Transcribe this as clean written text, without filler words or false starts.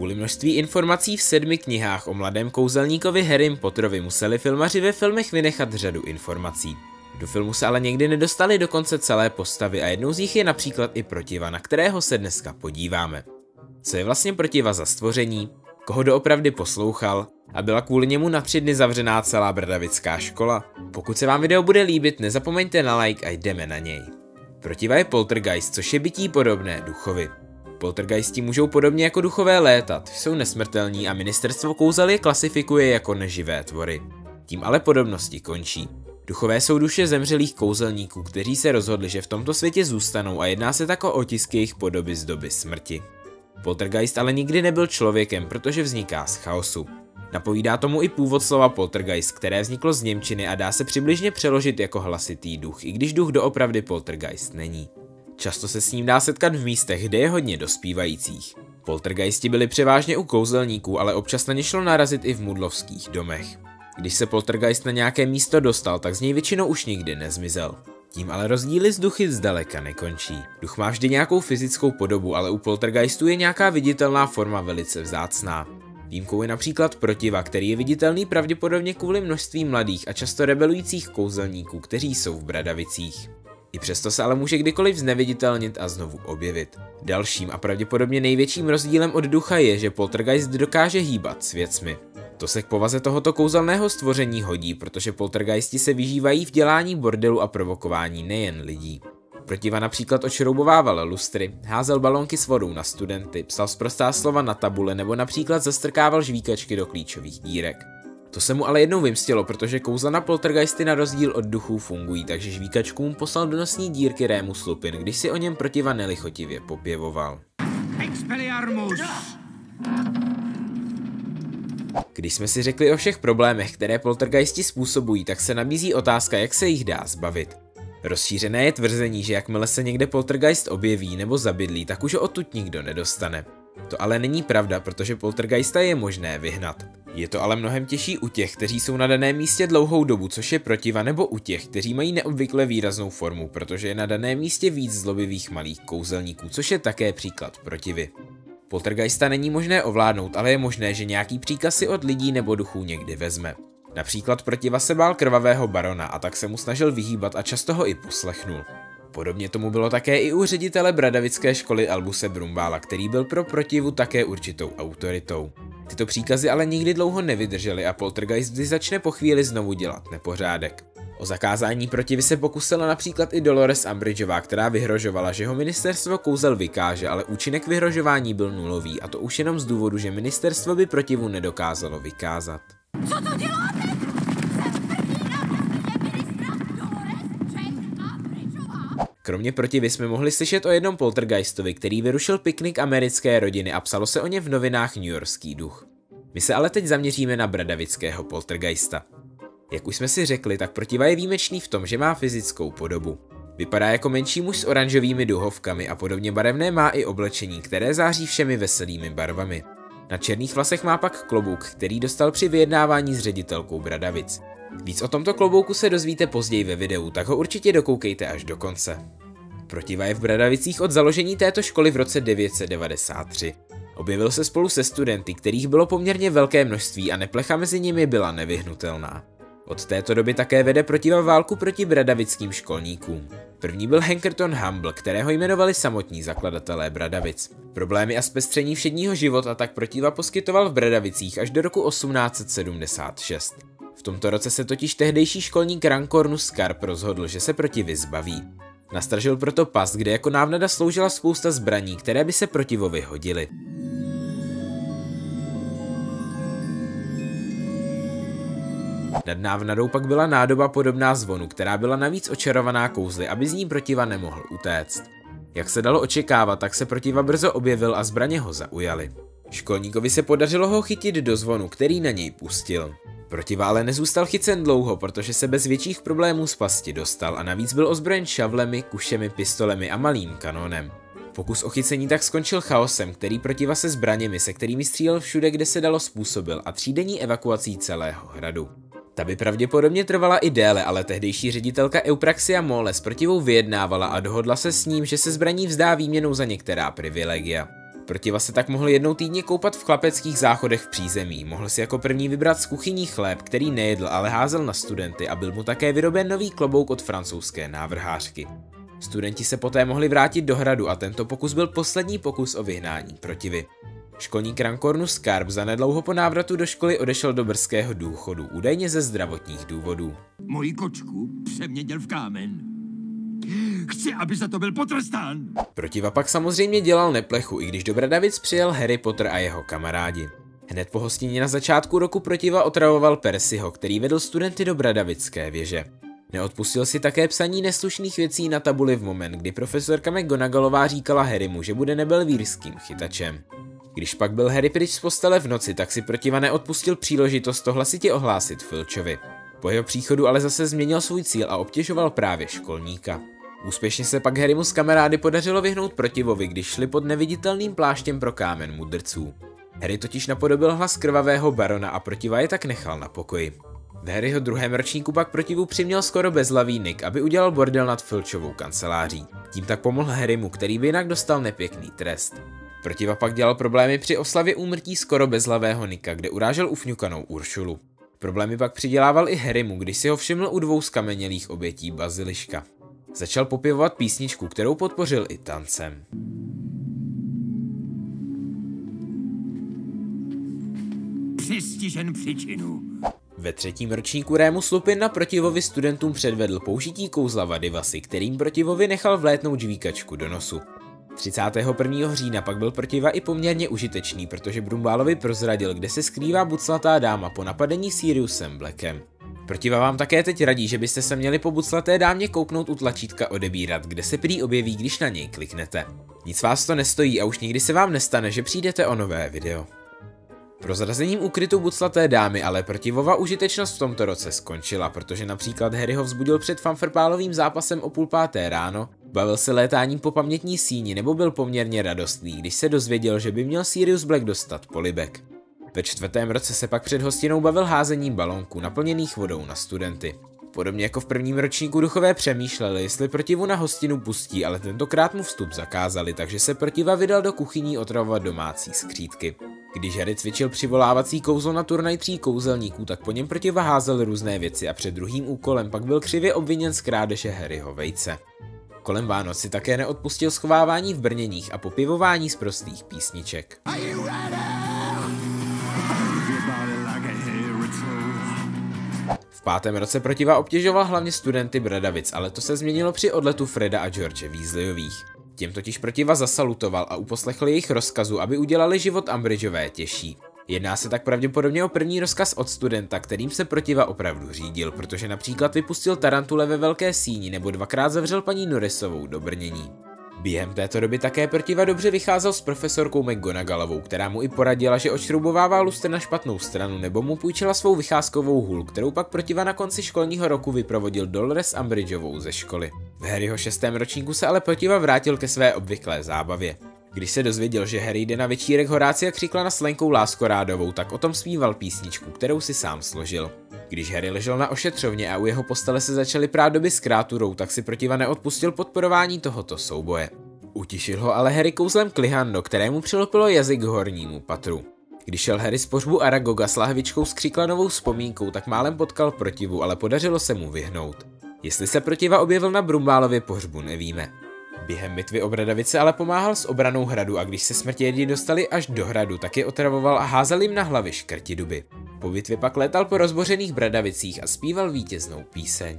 Kvůli množství informací v 7 knihách o mladém kouzelníkovi Harrym Potterovi museli filmaři ve filmech vynechat řadu informací. Do filmu se ale někdy nedostali dokonce celé postavy a jednou z nich je například i Protiva, na kterého se dneska podíváme. Co je vlastně Protiva za stvoření? Koho doopravdy poslouchal? A byla kvůli němu na 3 dny zavřená celá brdavická škola? Pokud se vám video bude líbit, nezapomeňte na like a jdeme na něj. Protiva je poltergeist, což je bytí podobné duchovi. Poltergeisti můžou podobně jako duchové létat, jsou nesmrtelní a ministerstvo kouzel je klasifikuje jako neživé tvory. Tím ale podobnosti končí. Duchové jsou duše zemřelých kouzelníků, kteří se rozhodli, že v tomto světě zůstanou a jedná se tak o otisky jejich podoby z doby smrti. Poltergeist ale nikdy nebyl člověkem, protože vzniká z chaosu. Napovídá tomu i původ slova poltergeist, které vzniklo z němčiny a dá se přibližně přeložit jako hlasitý duch, i když duch doopravdy poltergeist není. Často se s ním dá setkat v místech, kde je hodně dospívajících. Poltergeisti byli převážně u kouzelníků, ale občas na ně šlo narazit i v mudlovských domech. Když se poltergeist na nějaké místo dostal, tak z něj většinou už nikdy nezmizel. Tím ale rozdíly s duchy zdaleka nekončí. Duch má vždy nějakou fyzickou podobu, ale u poltergeistů je nějaká viditelná forma velice vzácná. Výjimkou je například Protiva, který je viditelný pravděpodobně kvůli množství mladých a často rebelujících kouzelníků, kteří jsou v bradavicích. I přesto se ale může kdykoliv zneviditelnit a znovu objevit. Dalším a pravděpodobně největším rozdílem od ducha je, že poltergeist dokáže hýbat s věcmi. To se k povaze tohoto kouzelného stvoření hodí, protože poltergeisti se vyžívají v dělání bordelu a provokování nejen lidí. Protiva například očroubovával lustry, házel balónky s vodou na studenty, psal sprostá slova na tabule nebo například zastrkával žvíkačky do klíčových dírek. To se mu ale jednou vymstilo, protože kouzla na poltergeisty na rozdíl od duchů fungují, takže žvíkačkům poslal do nosní dírky Rémus Lupin, když si o něm Protiva nelichotivě popěvoval. Expelliarmus! Když jsme si řekli o všech problémech, které poltergeisti způsobují, tak se nabízí otázka, jak se jich dá zbavit. Rozšířené je tvrzení, že jakmile se někde poltergeist objeví nebo zabydlí, tak už ho odtud nikdo nedostane. To ale není pravda, protože poltergeista je možné vyhnat. Je to ale mnohem těžší u těch, kteří jsou na daném místě dlouhou dobu, což je Protiva, nebo u těch, kteří mají neobvykle výraznou formu, protože je na daném místě víc zlobivých malých kouzelníků, což je také příklad Protivy. Poltergeista není možné ovládnout, ale je možné, že nějaký příkaz si od lidí nebo duchů někdy vezme. Například Protiva se bál krvavého barona a tak se mu snažil vyhýbat a často ho i poslechnul. Podobně tomu bylo také i u ředitele bradavické školy Albuse Brumbála, který byl pro Protivu také určitou autoritou. Tyto příkazy ale nikdy dlouho nevydržely a poltergeist vždy začne po chvíli znovu dělat nepořádek. O zakázání Protivy se pokusila například i Dolores Umbridgeová, která vyhrožovala, že ho ministerstvo kouzel vykáže, ale účinek vyhrožování byl nulový a to už jenom z důvodu, že ministerstvo by Protivu nedokázalo vykázat. Co to děláte? Kromě Protivy jsme mohli slyšet o jednom poltergeistovi, který vyrušil piknik americké rodiny a psalo se o ně v novinách New Yorkský duch. My se ale teď zaměříme na bradavického poltergeista. Jak už jsme si řekli, tak Protiva je výjimečný v tom, že má fyzickou podobu. Vypadá jako menší muž s oranžovými duhovkami a podobně barevné má i oblečení, které září všemi veselými barvami. Na černých vlasech má pak klobouk, který dostal při vyjednávání s ředitelkou bradavic. Víc o tomto klobouku se dozvíte později ve videu, tak ho určitě dokoukejte až do konce. Protiva je v Bradavicích od založení této školy v roce 993. Objevil se spolu se studenty, kterých bylo poměrně velké množství a neplecha mezi nimi byla nevyhnutelná. Od této doby také vede Protiva válku proti bradavickým školníkům. První byl Hankerton Humble, kterého jmenovali samotní zakladatelé Bradavic. Problémy a zpestření všedního života tak Protiva poskytoval v Bradavicích až do roku 1876. V tomto roce se totiž tehdejší školník Rankornus Skarp rozhodl, že se Protivy zbaví. Nastražil proto past, kde jako návnada sloužila spousta zbraní, které by se Protivovi hodily. Nad návnadou pak byla nádoba podobná zvonu, která byla navíc očarovaná kouzly, aby z ní Protiva nemohl utéct. Jak se dalo očekávat, tak se Protiva brzo objevil a zbraně ho zaujaly. Školníkovi se podařilo ho chytit do zvonu, který na něj pustil. Protiva ale nezůstal chycen dlouho, protože se bez větších problémů z pasti dostal a navíc byl ozbrojen šavlemi, kušemi, pistolemi a malým kanonem. Pokus o chycení tak skončil chaosem, který Protiva se zbraněmi, se kterými střílel všude, kde se dalo, způsobil a třídenní evakuací celého hradu. Ta by pravděpodobně trvala i déle, ale tehdejší ředitelka Eupraxia Mole s Protivou vyjednávala a dohodla se s ním, že se zbraní vzdá výměnou za některá privilegia. Protiva se tak mohl jednou týdně koupat v chlapeckých záchodech v přízemí, mohl si jako první vybrat z kuchyní chléb, který nejedl, ale házel na studenty, a byl mu také vyroben nový klobouk od francouzské návrhářky. Studenti se poté mohli vrátit do hradu a tento pokus byl poslední pokus o vyhnání Protivy. Školník Rankornus Skarp zanedlouho po návratu do školy odešel do brzkého důchodu, údajně ze zdravotních důvodů. Moji kočku přeměnil v kámen. Chci, aby za to byl potrestán. Protiva pak samozřejmě dělal neplechu, i když do Bradavic přijel Harry Potter a jeho kamarádi. Hned po hostině na začátku roku Protiva otravoval Percyho, který vedl studenty do Bradavické věže. Neodpustil si také psaní neslušných věcí na tabuli v moment, kdy profesorka McGonagallová říkala Harrymu, že bude nebelvírským chytačem. Když pak byl Harry pryč z postele v noci, tak si Protiva neodpustil příležitost to hlasitě ohlásit Filchovi. Po jeho příchodu ale zase změnil svůj cíl a obtěžoval právě školníka. Úspěšně se pak Harrymu s kamarády podařilo vyhnout Protivovi, když šli pod neviditelným pláštěm pro kámen mudrců. Harry totiž napodobil hlas krvavého barona a Protiva je tak nechal na pokoji. V Harryho druhém ročníku pak Protivu přiměl skoro bezlavý Nick, aby udělal bordel nad Filchovou kanceláří. Tím tak pomohl Harrymu, který by jinak dostal nepěkný trest. Protiva pak dělal problémy při oslavě úmrtí skoro bezlavého Nika, kde urážel ufňukanou Uršulu. Problémy pak přidělával i Harrymu, když si ho všiml u dvou skamenělých obětí baziliška. Začal popěvovat písničku, kterou podpořil i tancem. Přistižen příčinu. Ve třetím ročníku Rémus Lupin na Protivovi studentům předvedl použití kouzla Vadivasy, kterým Protivovi nechal vlétnout žvíkačku do nosu. 31. října pak byl Protiva i poměrně užitečný, protože Brumbálovi prozradil, kde se skrývá buclatá dáma po napadení Siriusem Blackem. Protiva vám také teď radí, že byste se měli po buclaté dámě kouknout u tlačítka odebírat, kde se prý objeví, když na něj kliknete. Nic vás to nestojí a už nikdy se vám nestane, že přijdete o nové video. Prozrazením ukrytu buclaté dámy ale Protivova užitečnost v tomto roce skončila, protože například Harryho vzbudil před fanfrpálovým zápasem o 4:30 ráno, bavil se létáním po pamětní síni nebo byl poměrně radostný, když se dozvěděl, že by měl Sirius Black dostat polibek. Ve čtvrtém roce se pak před hostinou bavil házením balónků naplněných vodou na studenty. Podobně jako v prvním ročníku duchové přemýšleli, jestli Protivu na hostinu pustí, ale tentokrát mu vstup zakázali, takže se Protiva vydal do kuchyní otravovat domácí skřídky. Když Harry cvičil přivolávací kouzlo na turnaj 3 kouzelníků, tak po něm Protiva házel různé věci a před druhým úkolem pak byl křivě obviněn z krádeže Harryho vejce. Kolem Vánoc si také neodpustil schovávání v brněních a popivování z prostých písniček. V pátém roce Protiva obtěžoval hlavně studenty Bradavic, ale to se změnilo při odletu Freda a George Weasleyových. Těm totiž Protiva zasalutoval a uposlechl jejich rozkazu, aby udělali život Umbridgeové těžší. Jedná se tak pravděpodobně o první rozkaz od studenta, kterým se Protiva opravdu řídil, protože například vypustil tarantule ve velké síni nebo dvakrát zavřel paní Norrisovou do brnění. Během této doby také Protiva dobře vycházel s profesorkou McGonagallovou, která mu i poradila, že ošroubovává lustr na špatnou stranu, nebo mu půjčila svou vycházkovou hůl, kterou pak Protiva na konci školního roku vyprovodil Dolores Umbridgeovou ze školy. V Harryho šestém ročníku se ale Protiva vrátil ke své obvyklé zábavě. Když se dozvěděl, že Harry jde na večírek Horácia Křikla s Lenkou Láskorádovou, tak o tom zpíval písničku, kterou si sám složil. Když Harry ležel na ošetřovně a u jeho postele se začaly prát doby s kráturou, tak si Protiva neodpustil podporování tohoto souboje. Utišil ho ale Harry kouzlem Klihando, kterému přilopilo jazyk hornímu patru. Když šel Harry z pohřbu Aragoga s lahvičkou s Křiklanovou vzpomínkou, tak málem potkal Protivu, ale podařilo se mu vyhnout. Jestli se Protiva objevil na Brumbálově pohřbu, nevíme. Během bitvy o Bradavice ale pomáhal s obranou hradu a když se smrtědi dostali až do hradu, tak je otravoval a házel jim na hlavy škrti duby. Po bitvě pak létal po rozbořených Bradavicích a zpíval vítěznou píseň.